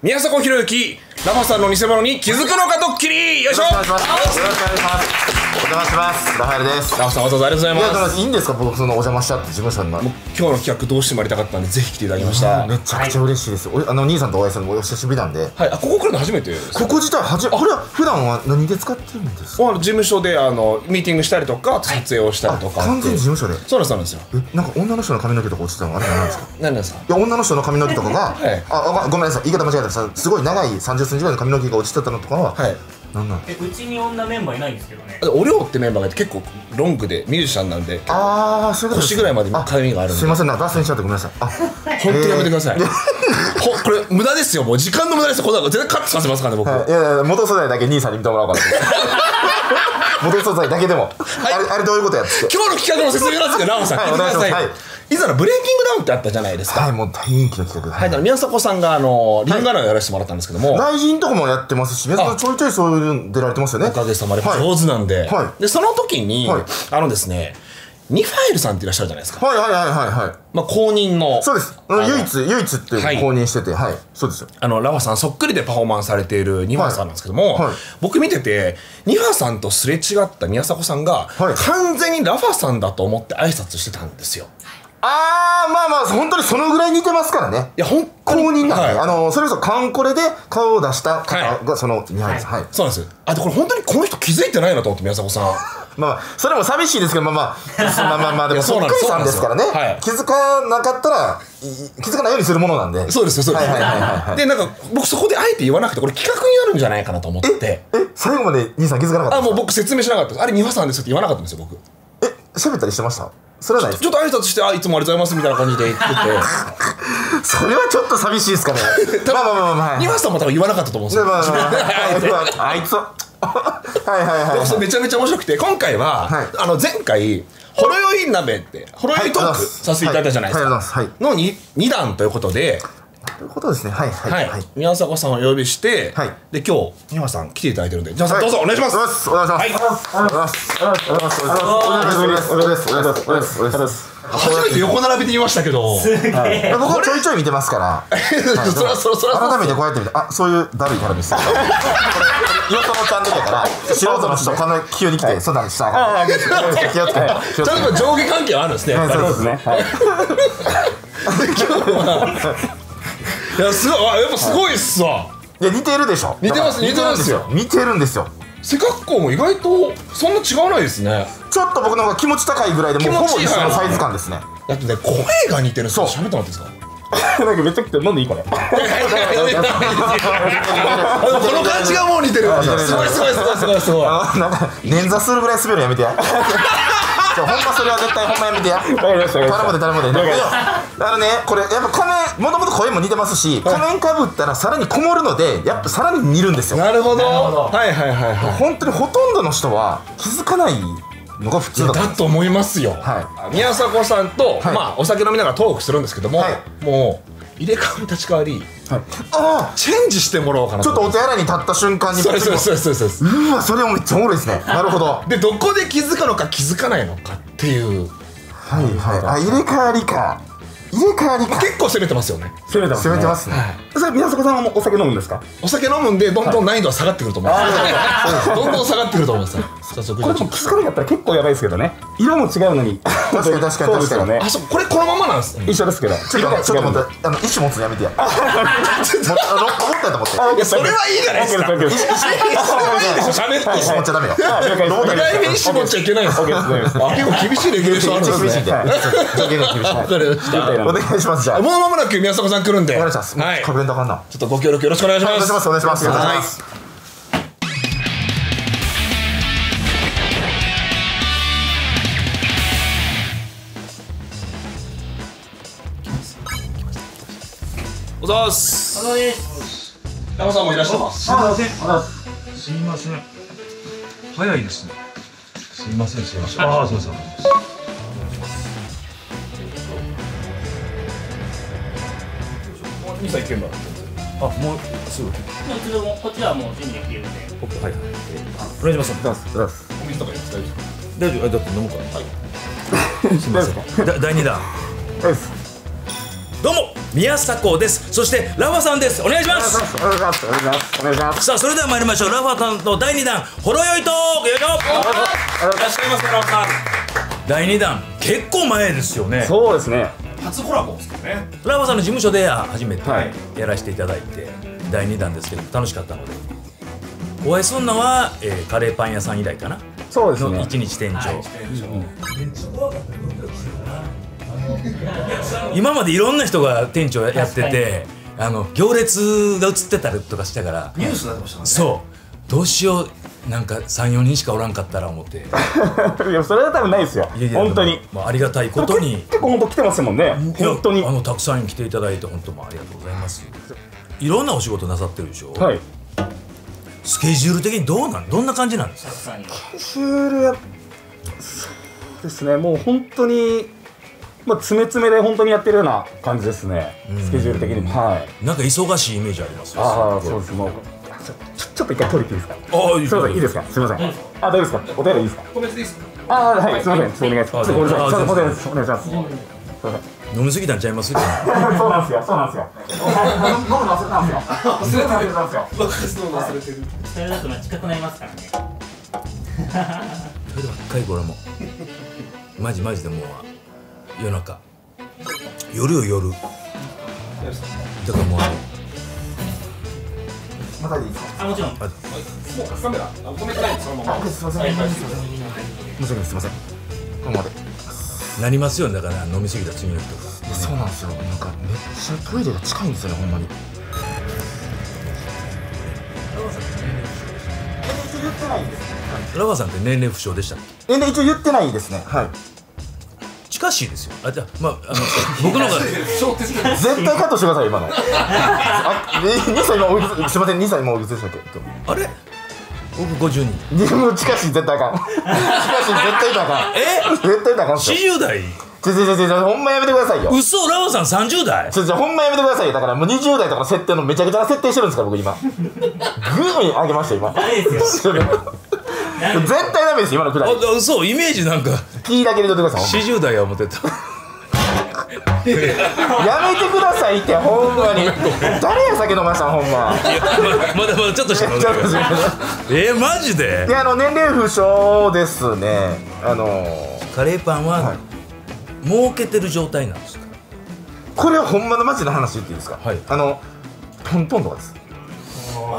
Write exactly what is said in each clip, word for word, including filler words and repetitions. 宮迫博之、ラファさんの偽物に気づくのかドッキリ。よいしょ。よろしくお願いします。お邪魔します。ラファエルです。ラファさん、わざわざありがとうございます。いや、いいんですか、僕そのお邪魔しちゃって事務所に。今日の企画どうしてもやりたかったんで、ぜひ来ていただきました。めちゃくちゃ嬉しいです。お、あの兄さんとお会いするのお久しぶりなんで。はい、あ、ここ来るの初めて。ここ自体はじ、あれ普段は何で使ってるんですか。あの事務所であのミーティングしたりとか撮影をしたりとか。完全に事務所で。そうなんですよ。なんか女の人の髪の毛とか落ちてたのあれなんですか。何ですか。いや、女の人の髪の毛とかが、あ、ごめんなさい、言い方間違えた。すごい長いさんじゅっセンチぐらいの髪の毛が落ちてたのとかは。はい。なんなん。え、うちに女メンバーいないんですけどね。お涼ってメンバーが結構ロングでミュージシャンなんで、ああ、そういうことです。腰ぐらいまで髪があるんで。すみません、脱線しちゃってごめんなさい。あ、本当にやめてください。これ無駄ですよ、もう時間の無駄ですよ。これ絶対カットさせますからね、僕。いやいや、元素材だけ兄さんに見てもらおうかな。元素材だけでも。あれどういうことやって。今日の企画の説明なんですけど、ラオさん聞いてください。いざのブレイキングダウンってあったじゃないですか。はい、もう大人気の企画です。はい、宮迫さんがあのリンガーナをやらせてもらったんですけども、内陣とかもやってますし、皆さんちょいちょいそういうの出られてますよね。おかげさまで上手なんで。で、その時にあのですね、ニファエルさんっていらっしゃるじゃないですか。はいはいはいはいはい。まあ公認の、そうです、唯一唯一っていう公認してて、はい、そうですよ。あのラファさんそっくりでパフォーマンスされているニファさんなんですけども、僕見ててニファさんとすれ違った宮迫さんが完全にラファさんだと思って挨拶してたんですよ。あー、まあまあ、本当にそのぐらい似てますからね。いや、本当に、あの、それこそカンコレで顔を出した方がその似合いです。はい、そうなんです。あと、これ本当にこの人気づいてないなと思って、宮迫さん。まあそれも寂しいですけど、まあまあまあまあまあ、でもそっくりさんですからね。気づかなかったら気づかないようにするものなんで。そうですよ、そうです。で、なんか僕そこであえて言わなくて、これ企画になるんじゃないかなと思って。え、最後まで兄さん気づかなかった。あ、もう僕説明しなかった。あれニファさんですって言わなかったんですよ、僕。え、喋ったりしてました？それはないです。ちょっと挨拶して、あ、いつもありがとうございますみたいな感じで言ってて。それはちょっと寂しいですかね。まあまあまあまあ。ニファさんも多分言わなかったと思うんですよ。あいつは。はいはいはい。めちゃめちゃ面白くて、今回は、あの前回、ほろ酔い鍋って、ほろ酔いトークさせていただいたじゃないですか。のにだんということで。ということですね。はいはい。宮迫さんをお呼びして、で、今日、宮迫さん来ていただいてるんで、じゃあ、どうぞお願いします。お願いします。お願いします。お願いします。お願いします。お願いします。お願いします。お願いします。お願いします。初めて横並べてみましたけど、僕はちょいちょい見てますから。改めてこうやって見て、あ、そういうだるい並びです。これ岩田のチャンネルだから素人の人が急に来て、そうなんですよ。気をつけて。ちょっと上下関係はあるんですね。そうですね。いや、すごい、やっぱすごいっすわ。いや、似てるでしょ。似てます、似てるんですよ。似てるんですよ。背格好も意外とそんな違わないですね。ちょっと僕の方が気持ち高いぐらいで、もうほぼ一緒のサイズ感ですね。だってね、声が似てる。そう、喋ってもらっていいですか。なんかめちゃくちゃ、なんでいいかな。この感じがもう似てる。すごいすごいすごいすごいすごい。なんか捻挫するぐらい滑るのやめてや。ほんまそれは絶対ほんまやめてや。誰もで誰もで。あのね、これやっぱ仮面、もともと声も似てますし、仮面かぶったらさらにこもるので、やっぱさらに似るんですよ。なるほど。はいはいはいはい。本当にほとんどの人は気づかないのが普通だと。だと思いますよ。宮迫さんとまあお酒飲みながらトークするんですけども、もう入れ替わり立ち替わり、ああ、チェンジしてもらおうかな。ちょっとお手洗いに立った瞬間に。そうそうそうそうそう。うわ、それもめっちゃおもろいですね。なるほど。で、どこで気づくのか気づかないのかっていう。はいはい。あ、入れ替わりか。入れ替わりか。結構攻めてますよね。攻めてますね。攻めてますね。それ、宮迫さんはもうお酒飲むんですか。お酒飲むんで、どんどん難易度は下がってくると思います。どんどん下がってくると思います。早速。これでも気づかなかったら結構やばいですけどね。色も違うのに。確かに確かに確かにね。あ、そう、これこのままなんです。一緒ですけど。ちょっとちょっと待って、あの、石持つのやめてや。思ったと思って。それはいいじゃないですか。それはいいでしょ。しゃべって。石持っちゃダメよ。二代目石持っちゃいけないんです。結構厳しいレギュレーションあるんですね。厳しい。お願いします。じゃあもう間もなく宮迫さん来るんで。わかりました。はい。確認だかんな。ちょっとご協力よろしくお願いします。お願いします。お願いします。おざーす。おざーす。ラファさんもいらっしゃいます。あ、すいません。すいません。早いですね。すいません、すいません。ああ、すいません。兄さん行けんだ。あ、もうすぐ。こっちはもう準備できるんで。はい。お願いします。お水とか大丈夫。大丈夫。だって飲むから。はい。すみません。だ、第二弾。どうも。宮迫です。そしてラファさんです。お願いします。お願いします。お願いします。お願いします。さあそれでは参りましょう。ラファさんのだいにだんほろよいトーク。よいしょ。いらっしゃいませ。ラファさんだいにだん結構前ですよね。そうですね、初コラボですけどね。ラファさんの事務所で初めてやらせていただいて、はい、だいにだんですけど楽しかったので、お会いするのは、えー、カレーパン屋さん以来かな。そうですね、一日店長。今までいろんな人が店長やってて、あの行列が映ってたりとかしたから、ニュースになってましたもんね。そうどうしよう、なんかさんよにんしかおらんかったら思って。いやそれは多分ないですよ、本当に。ありがたいことに結構本当来てますもんね。本当にあのたくさん来ていただいて本当もありがとうございます。いろんなお仕事なさってるでしょ。はい、スケジュール的にどうなん、どんな感じなんですか。スケジュールはそうですね、もう本当にまあ詰め詰めで本当にやってるような感じですね、スケジュール的にも。はい、なんか忙しいイメージありますよ。ああそうです。もうちょっと一回取り切っていいですか。ああいいですか、いいですか、すみません。あ、大丈夫ですか、お便りいいですか。個別でいいですか。ああはい、すみません、お願いします。お願いします。飲みすぎたんちゃいます。そうなんですよ、そうなんですよ。飲むの忘れたんですよ。忘れたんですよ。忘れてる。それだと近くなりますからね。それでばっかりこれも。マジマジでもう夜中。夜よ夜。だからもう。またでいいですか。あもちろん。もうカメラ止めてないそのまま。すみません。すみません。このまま。なりますよね、だから飲み過ぎた次の日とか。そうなんですよ、なんかめっちゃトイレが近いんですよね、ほんまに。ラファさんって年齢不詳でしたっけ。年齢一応言ってないですね。はい、近しいですよ。あ、じゃあまああの僕の方が絶対カットしてください今の。あ、にさいもおいくつ、すいません、にさいもおいくつでしたっけ。あれ僕ごじゅうに。もう近しい絶対あかん。近しい絶対あかん。え？絶対あかん。よんじゅうだい。ちょちょちょちょ、ほんまやめてくださいよ。嘘、ラファさんさんじゅうだい。ちょちょほんまやめてくださいよ。だからもうにじゅうだいとかの設定のめちゃくちゃな設定してるんですから僕今。グーに上げました今。絶対ダメです今のくらい。あ、嘘、イメージなんか。聞いだけで取ってください。よんじゅうだいは思ってた。やめてくださいってほんまに。誰や酒飲ましたんほんま。まだまだちょっとしか飲んでない。えー、マジで。いやあの年齢不詳ですね。あのー、カレーパンは、はい、儲けてる状態なんですか。これはほんまのマジの話言っていいですか。はい、あのトントンとかです。トントンな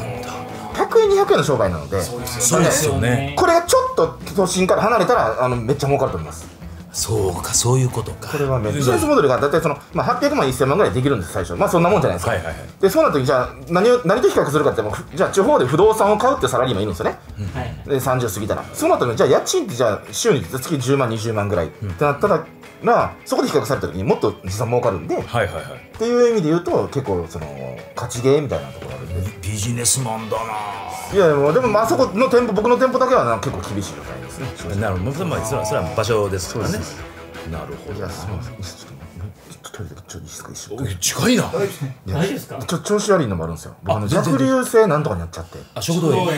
んだ。ひゃくえんにひゃくえんの商売なので。そうですよね。これがちょっと都心から離れたらあのめっちゃ儲かると思います。そうか、そういうことか。これはね、ビジネスモデルがだいたいその、まあ、はっぴゃくまんいっせんまんぐらいできるんです最初。まあそんなもんじゃないですか。でそうなった時、じゃあ何を何と比較するかって、もうじゃあ地方で不動産を買うってサラリーマンいるんですよね、うん、でさんじゅう過ぎたらそうなった時、じゃあ家賃ってじゃあ週に月じゅうまんにじゅうまんぐらい、うん、ってなったら、まあ、そこで比較された時にもっと実際儲かるんでっていう意味で言うと結構その勝ちゲーみたいなところがあるんで。ビジネスマンだな。いやでも、でもまあそこの店舗、僕の店舗だけは結構厳しい状態ですね。なるほど、それは場所ですからね。なるほど。近いな。大丈夫ですか。ちょ調子悪いのもあるんですよ。僕の逆流性なんとかになっちゃって。あ、食道炎。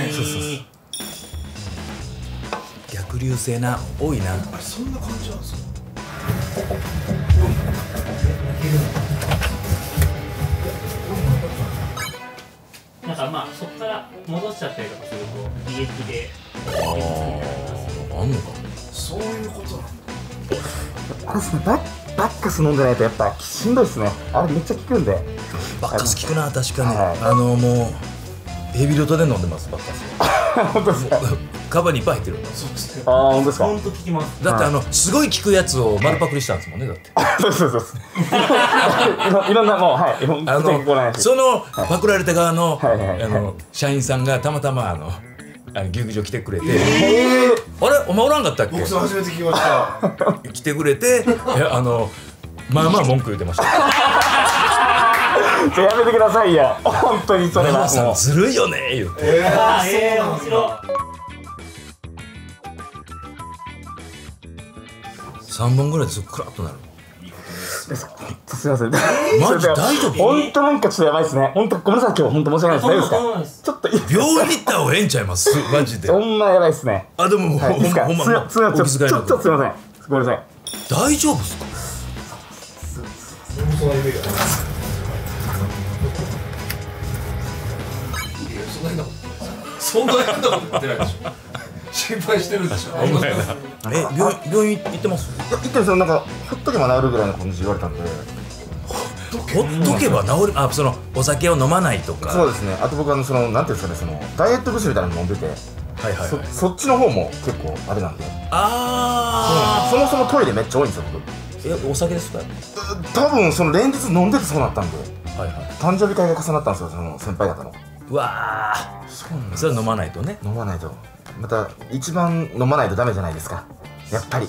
逆流性な多いな。そんな感じなんですか。なんかまあそこから戻しちゃったりとかすると利益であんのか。そういうことなんだ。あれですね、バッカス飲んでないとやっぱしんどいですね。あれめっちゃ効くんで。バッカス効くな、確かに。あのもうヘビロトで飲んでますバッカス。本当ですか。カバーにいっぱい入ってる。そうですね。ああ本当ですか。本当効きます。だってあのすごい効くやつを丸パクリしたんですもんね、だって。そうそうそう。いろんなもうはい。あのそのパクられた側のあの社員さんがたまたまあのあの牛肉場来てくれて、あれお前おらんかったっけ。僕さ初めて聞きました。来てくれて、あのまあまあ文句言ってました。やめてくださいよ。本当にそれは。ラファさんずるいよね言って。ええ面白い。さんぼんぐらいでクラッとなる。すみません。マジ大丈夫。本当なんかちょっとやばいですね。本当ごめんなさい、今日本当申し訳ないです。大丈夫ですか。ちょっと病院行った方がええんちゃいます。マジで。そんなやばいですね。あでもほんまほんま。ちょっとすみません。ごめんなさい。大丈夫ですか。そんな変なこと言ってないでしょ。心配してるでしょ。え、病院病院行ってます？行ってます。なんかほっとけば治るぐらいの感じ言われたんで。ほっとけば治る。あ、そのお酒を飲まないとか。そうですね。あと僕あのそのなんていうんですかね、そのダイエット薬みたいなの飲んでて、はいはいはい。そっちの方も結構あれなんで。ああ。そもそもトイレめっちゃ多いんですよ僕。え、お酒ですか？多分その連日飲んでてそうなったんで。はいはい。誕生日会が重なったんですよその先輩方の。うわあ。そうなんです。それは飲まないとね。飲まないと。また一番飲まないとダメじゃないですか。やっぱり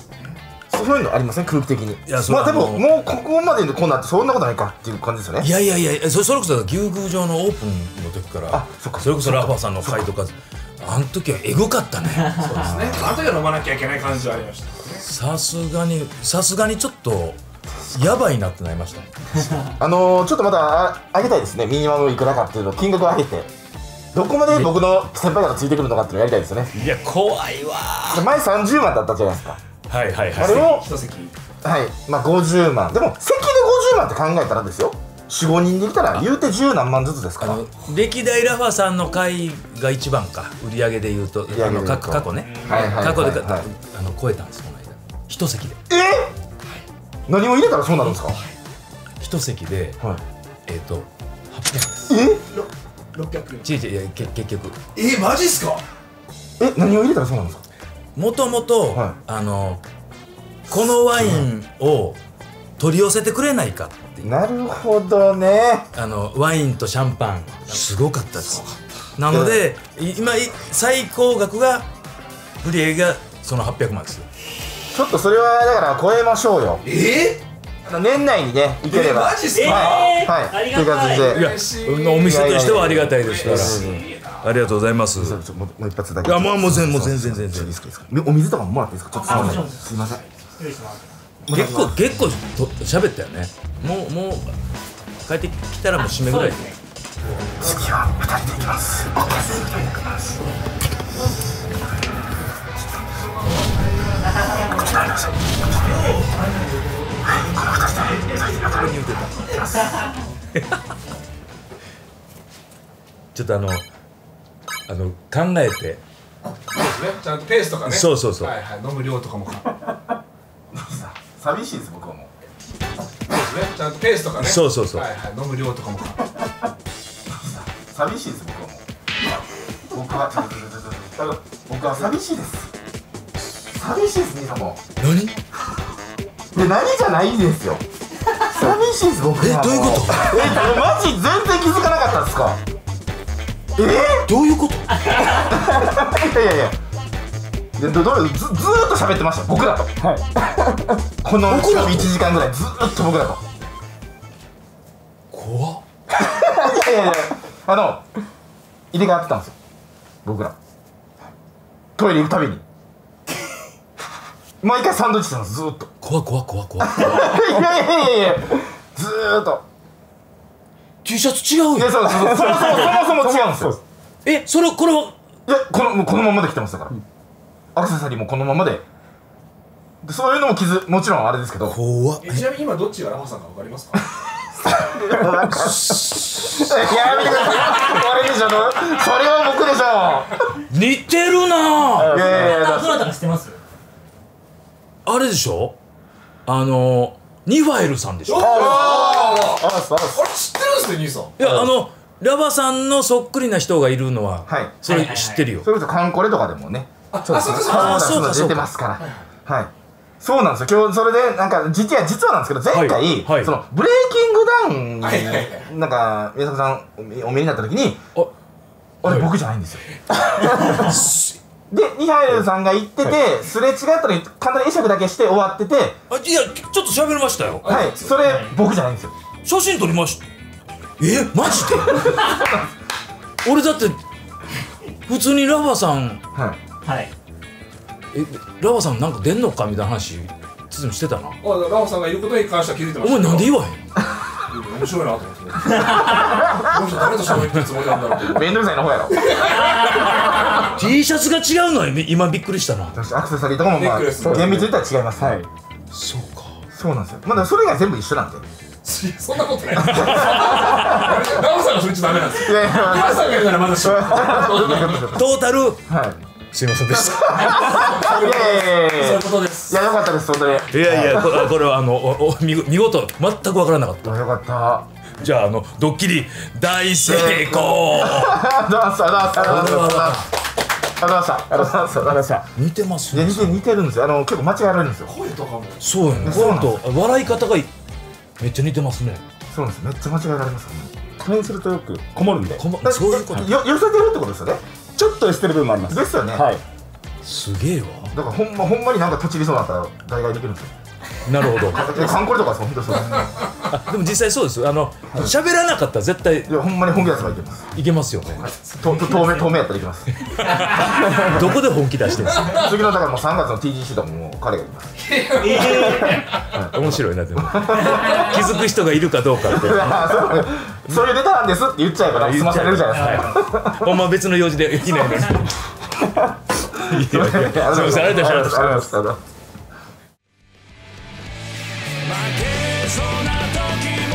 そういうのありません、ね、空気的に。いやまあでももうここまででこうなってそんなことないかっていう感じですよね。いやいやいや、それこそ牛宮城のオープンの時から、あ、そっか、それこそラファさんの会とか、あの時はエグかったね。そうですね。あの時は飲まなきゃいけない感じはありましたね。さすがにさすがにちょっとやばいなってなりました。あのー、ちょっとまた上げたいですね。ミニマムいくらかっていうの金額を上げて、どこまで僕の先輩がついてくるのかっていうのをやりたいですよね。いや、怖いわー。前さんじゅうまんだったじゃないですか。はいはいはい。あれを一席、はい、まあごじゅうまん。でも席でごじゅうまんって考えたらですよ、よん、ごにんできたら言うてじゅうなんまんずつですから。歴代ラファさんの会が一番か、売り上げで言うと、あの過去ね、過去で超えたんです、この間一席で。えっ、何を入れたらそうなるんですか？一席でえっとはっぴゃくです。えちいちいや結局えマジっすか？え、何を入れたらそうなんですか？もともとあのこのワインを取り寄せてくれないかって。なるほどね。あのワインとシャンパンすごかったです。なので今最高額が売り上げがそのはっぴゃくまんです。ちょっとそれはだから超えましょうよ。えっ、年内にね、行ければ。マジっすか？はい、ありがたい。いや、お店としてはありがたいですから。ありがとうございます。もう一発だけ。いや、もう全然全然全然。お水とかももらっていいですか？ちょっとすいません。失礼します。結構結構喋ったよね。もうもう帰ってきたらもう締めぐらい。次は二人で行きます。おかずで行きます。こちらです。このふたりで、最近当たりに打てたちょっとあの、あの、考えて。そうですね、ちゃんとペースとかね。そうそうそう、はいはい、飲む量とかも寂しいです、僕はもう。そうですね、ちゃんとペースとかね。そうそうそう、はいはい、飲む量とかも寂しいです、僕はもう。僕は、ちょっと、ちょっと、僕は寂しいです。寂しいです、兄さんも。何？で、何じゃないんですよ。寂しいです、僕は。え、どういうこと？え、マジ全然気づかなかったんですか？え、どういうこと？いやいやいや、ずっと喋ってました、僕らと。はい。このいちじかんぐらい、ずっと僕らと。怖っ。いやいやいや、あの、入れ替わってたんですよ、僕ら。トイレ行くたびに。毎回サンドイッチしてます、ずーっと。怖い怖い怖い怖い。いやいやいやいや、ずーっと T シャツ違うよ。いや、そうそうそう、そもそもそもそも違うんですよ。え、それこれは、いや、このこのままで来てましたから、うん、アクセサリーもこのままで、でそういうのも傷もちろんあれですけど。怖っ。ちなみに今どっちがラファさんかわかりますか？いや、やめてください。それでしょ、それは僕でしょ。似てるな。いやいやいや、どなたか知ってます？あれでしょ、あのニファエルさんでしょ。ああ、あれ知ってるんですね、兄さん。いや、あのラバさんのそっくりな人がいるのはそれ知ってるよ。それこそカンコレとかでもね、あ、そうそうそう出てますから。はい、そうなんですよ。今日それでなんか実は実はなんですけど、前回そのブレイキングダウンなんか宮迫さんお見えになった時に、あれ僕じゃないんですよ。で、ニハエルさんが行ってて、すれ違ったのに簡単に会釈だけして終わってて。あ、いや、ちょっと喋りましたよ。はい、それ僕じゃないんですよ。写真撮りました。え、マジで？俺だって普通にラバさん、はいはい、え、ラバさんなんか出んのかみたいな話つもしてたな。あ、ラバさんがいることに関しては気づいてました。お前なんで言わへん？面白いなと思って。誰と喋ってるつもりなんだろう。面倒くさいな方やろ。T シャツが違うのよ、今びっくりしたな。アクセサリーとかもまあ厳密に言ったら違います。はい。そうか。そうなんですよ。まだそれが全部一緒なんで。そんなことないです。ナオさんがそれちゃダメなんですよ。ナオさんが言うならまだしも。トータル。はい。すいませんでした。そういうことです。いや良かったです本当に。いやいやこれはあのお見事全く分からなかった。良かった。じゃああのドッキリ大成功。ダンサダンサダンサ。似てますね。似てるんですよ。あの結構間違えられるんですよ。声とかも。そうやね。声と笑い方がめっちゃ似てますね。そうなんです。めっちゃ間違えられます。これにするとよく困るんで。そういうこと。寄せてるってことですよね。ちょっと寄せてる部分もあります。ですよね。はい。すげえわ。だからほんまほんまになんかとちりそうだったら代替できるんですよ。なるほど。参考とかそう本当そう。でも実際そうです。あの喋らなかったら絶対。いやほんまに本気出せばいけます。いけますよね。とと透明透明やったらいけます。どこで本気出してるんですか。次のだからもうさんがつの ティージーシー とかもう彼がいます。面白いなでも。気づく人がいるかどうかって。そういうネタなんですって言っちゃえば済まされるじゃないですか。ほんま別の用事できないです。すみませんありがとうございます。負けそうな時も